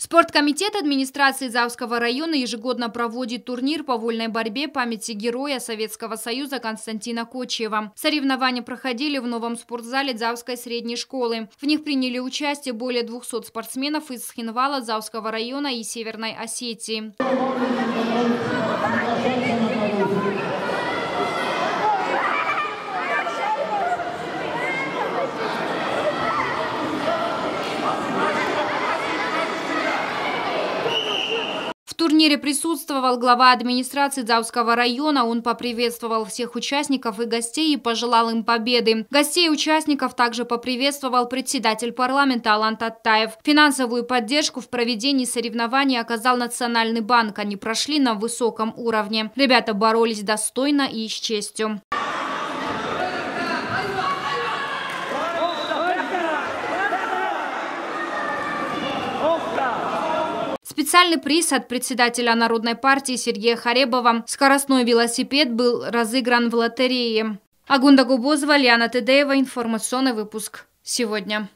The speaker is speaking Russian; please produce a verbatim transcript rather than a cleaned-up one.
Спорткомитет администрации Дзауского района ежегодно проводит турнир по вольной борьбе памяти героя Советского Союза Константина Кочиева. Соревнования проходили в новом спортзале Дзауской средней школы. В них приняли участие более двухсот спортсменов из Цхинвала, Дзауского района и Северной Осетии. В турнире присутствовал глава администрации Дзауского района. Он поприветствовал всех участников и гостей и пожелал им победы. Гостей и участников также поприветствовал председатель парламента Алан Татдаев. Финансовую поддержку в проведении соревнований оказал Национальный банк. Они прошли на высоком уровне. Ребята боролись достойно и с честью. Специальный приз от председателя Народной партии Сергея Харебова «Скоростной велосипед» был разыгран в лотерее. Агунда Губозова, Лиана Тедеева. Информационный выпуск «Сегодня».